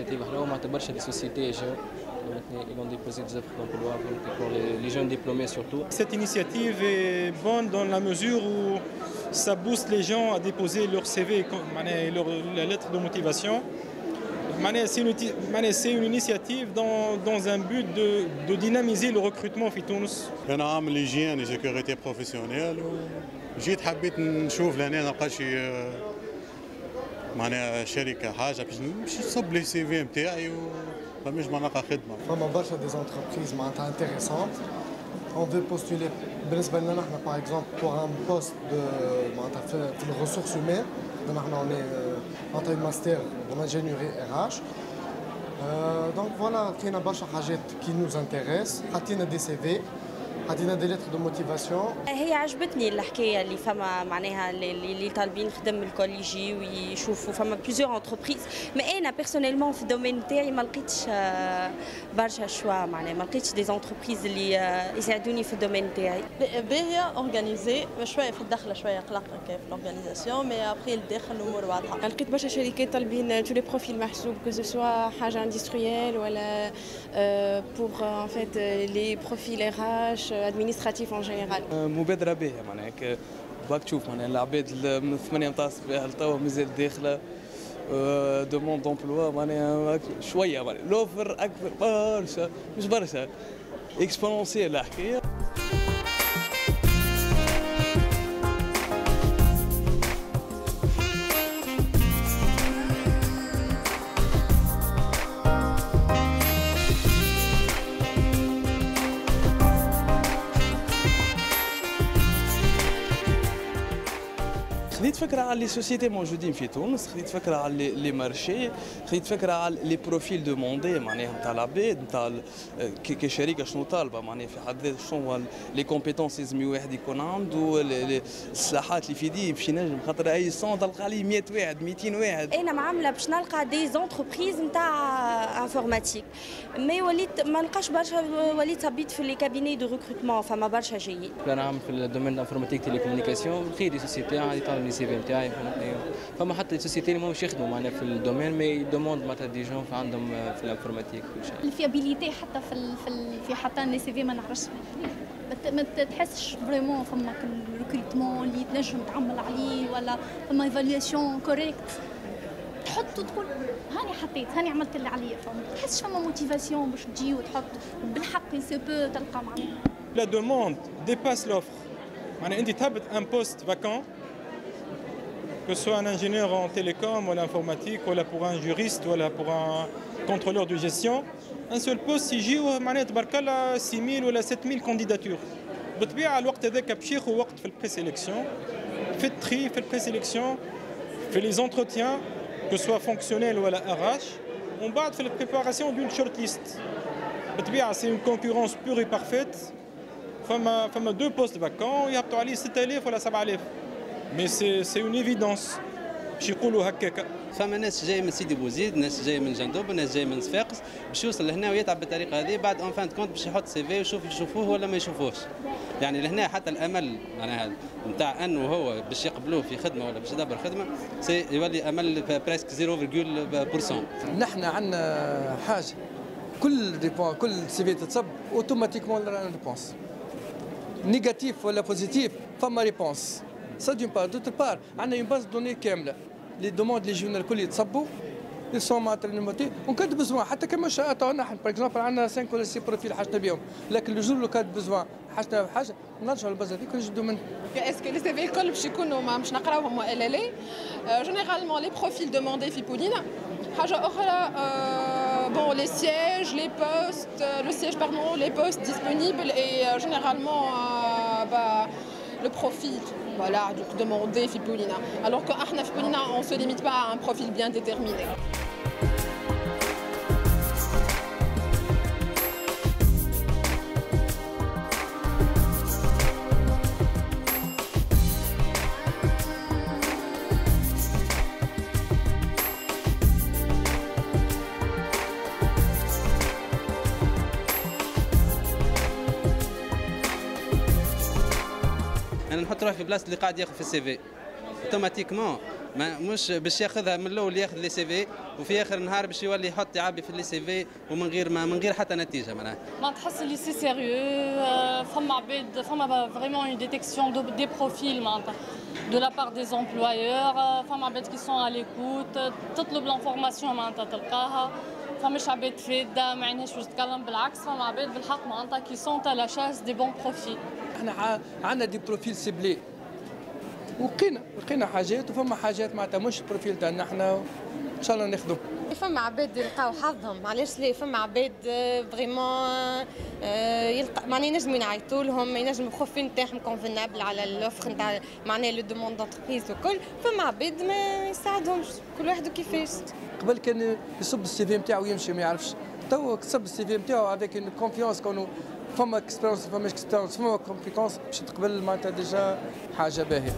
initiatives là où on a débarqué des sociétés jeunes. Maintenant, ils ont déposé des offres d'emploi pour les jeunes diplômés surtout. Cette initiative est bonne dans la mesure où ça booste les gens à déposer leur CV et leur lettre de motivation. C'est une initiative dans un but de ديناميزي لو ريكروتمون في تونس. انا عامل هيجين وسيكوريتي بروفيسيونيل وجيت حبيت نشوف لهنا نلقى شي شركه حاجه باش نصب لي سي في نتاعي وباش نلقى خدمه. فما برشا دي زونتربريز معناتها انتيريسونت. On veut postuler بالنسبه لنا نحن باغ اكزومبل pour un poste معناتها في الريسورس هيومان. نحن عندنا ماستر وانجينيوري RH. دونك فوالا كاينه برشا حاجات كي نوز انتيريس، حطينا دي سي في، حطينا دي لتر دو موتيفاسيون. هي عجبتني الحكايه اللي فما معناها اللي طالبين خدم الكوليجي ويشوفوا فما بليزيور انتربريز، ما انا بيرسونيلمون في الدومين تاعي ما لقيتش برشا شوا معناها ما لقيتش دي انتربريز اللي يساعدوني في الدومين تاعي. باهيه اورغانيزي شويه في الدخله شويه قلق هكا في الاورغانيزاسيون مي ابخي الداخل الامور واضحه. لقيت برشا شركات طالبين تو لي بروفيل محسوب كو سو سوا حاجه اندستريال ولا بور ان فيت لي بروفيل ار اش administratif en général. مبادرة باهية معناها باك تشوف معناها العباد من 8 متاع الصباح لتوا مازال داخلة دوموند دومبلوا معناها شوية معناها لوفر أكبر برشا مش برشا إكسبونسيال الحكاية. خذيت فكرة على لي سوسيتي موجودين في تونس، خذيت فكرة على لي مارشي، خذيت فكرة على لي بروفيل دوموندي معناها نتاع العباد نتاع كشركة شنو طالبة معناها في حد ذاتها شنو هو لي كومبيتونس لازم الواحد يكون عنده، السلاحات اللي في يديه باش ينجم خاطر أي سون تلقى عليه 100 واحد 200 واحد. أنا معاملة باش نلقى دي زونتربريز نتاع انفورماتيك، مي وليت ما نلقاش برشا وليت هبيت في لي كابيني دو ريكروتمون فما برشا جايين. أنا عامل في الدومين انفورماتيك تيليكومونيكاسيون لقيت دي سوسيتي السي في نتاعي فما حتى السوسيتي اللي ماهمش يخدموا معنا في الدومين مي دوموند معناتها دي جون عندهم في الانفورماتيك كل شيء. الفيابيليتي حتى في حتى لي سي في ما نعرفش ما تحسش فريمون فما الريكروتمون اللي تنجم تعمل عليه ولا فما ايفالياسيون كوريكت تحط وتقول هاني حطيت هاني عملت اللي عليا فهمت تحسش فما موتيفاسيون باش تجي وتحط بالحق سي بو تلقى معنا. لا دوموند ديباس لوفر معناها انت تهبط ان بوست فاكون que ce soit un ingénieur en télécom ou l'informatique ou pour un juriste ou pour un contrôleur de gestion, un seul poste si j'ai eu 6000 ou 7000 candidatures. بالطبيعة الوقت هذاك بشيخ ووقت في البريسيليكسيون في التري في البريسيليكسيون في les entretiens que ce soit fonctionnel ou RH ومن بعد في البريباراسيون d'une shortlist. بالطبيعة c'est une concurrence pure et parfaite. فما deux postes vacants يهبطوا عليه 6000 ولا 7000. Mais c'est une évidence. باش يقولوا هكاك. فما ناس جايه من سيدي بوزيد، ناس جايه من جندوب، ناس جايه من صفاقس، باش يوصل لهنا ويتعب بالطريقه هذه، بعد اون فان دو كونت باش يحط سي في ويشوف يشوفوه ولا ما يشوفوهش. يعني لهنا حتى الامل معناها نتاع انه هو باش يقبلوه في خدمه ولا باش يدبر خدمه، سي يولي امل بريسك 0.1%. نحن عندنا حاجه كل سي في تتصب اوتوماتيكمون ريبونس. نيجاتيف ولا بوزيتيف فما ريبونس. Ça d'une part. D'autre part, on a une base de données كاملة. Les demandes des jeunes qui تصبوا ils sont matérialisés. On a besoin. حتى كما شاء نحن par exemple عندنا 5 ولا 6 بروفيل حاجتنا بهم. لكن الجزء اللي كان besoin حاجتنا بحاجة نرجع للباز هذيك ونجدوا منه. Est-ce que les CV الكل باش يكونوا ما مش نقراوهم ولا لا؟ Généralement les profils demandés في بولينا حاجة أخرى bon les sièges, les postes, le siège pardon, les postes disponibles et généralement bah le profil, voilà, donc demander Fipolina. Alors que Arna Fipolina, on ne se limite pas à un profil bien déterminé. نحط روحي في بلاصه اللي قاعد ياخذ في السي في اوتوماتيكمون مش باش ياخذها من الاول، ياخذ لي سي في وفي اخر النهار باش يولي يحط يعبي في لي سي في ومن غير ما من غير حتى نتيجه. معناها ما تحس اللي سي سيريو، فما عباد فما فريمون اون ديتيكسيون دو دي بروفيل معناتها دو لا بار دي امبلويور، فما عباد كي سون على ليكوت تطلب لانفورماسيون معناتها تلقاها، فماش عباد فاده ما عندهاش واش تتكلم، بالعكس فما عباد بالحق معناتها كي سون تا لا شاس دي بون بروفيل. احنا عندنا دي بروفيل سيبلي لقينا حاجات وفما حاجات معناتها مش البروفيل تاعنا احنا، ان شاء الله ناخذوه. فما عباد يلقاو حظهم، علاش لا، فما عباد فريمون يلقى معناها ينجموا ينعيطوا لهم، ينجموا البروفيل تاعهم كونفينابل على الاوفر نتاع معناها لو دوموند دونتربريز وكل، فما عباد ما يساعدهمش، كل واحد وكيفاش. قبل كان يصب السي في نتاعو ويمشي ما يعرفش، تو كسب السي في نتاعو افيك اون كونفيونس كونو فما اكسبيرونس فما اكسبيرونس فما كومبيتونس باش تقبل معناتها ديجا حاجه باهيه.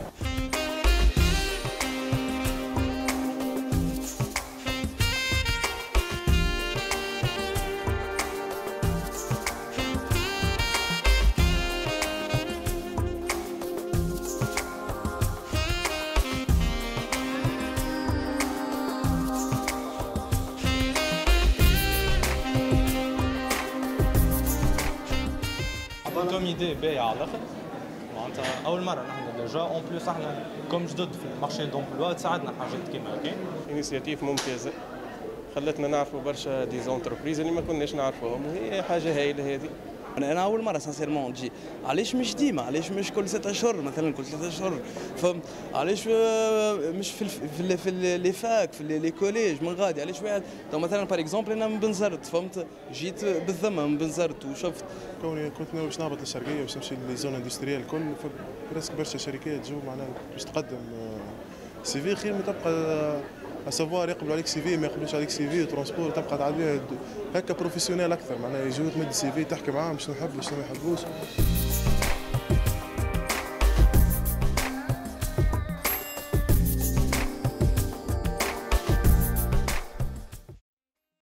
كوم ايدي باهيه على الاخر معناتها اول مره نحن ديجا اون بليس احنا كوم جدد في المارشي دومبلوا، تساعدنا حاجات كيما هكا. انيسياتيف ممتازه خلتنا نعرفوا برشا دي زونتربريز اللي ما كناش نعرفوهم، هي حاجه هايله هذه. انا اول مره سانسيرمون نجي، علاش مش ديما، علاش مش كل 6 اشهر مثلا كل 3 اشهر، فهمت، علاش مش في لي فاك في لي كوليج من غادي، علاش واحد مثلا باغ اكزومبل انا من بن زرت، فهمت، جيت بالذمه من بن زرت وشفت كوني كنت ناوي باش نهبط للشرقيه باش نمشي للزون اندستريال الكل، فبرسك برشا شركات جو معناها باش تقدم سي في، خير ما تبقى اسافوار يقبلوا عليك سي في ما يقبلوش عليك سي في وترونسبور، تبقى تعدي هكا بروفيسيونيل اكثر معناها يجيو تمد سي في تحكي معاهم شنو يحبوا شنو ما يحبوش.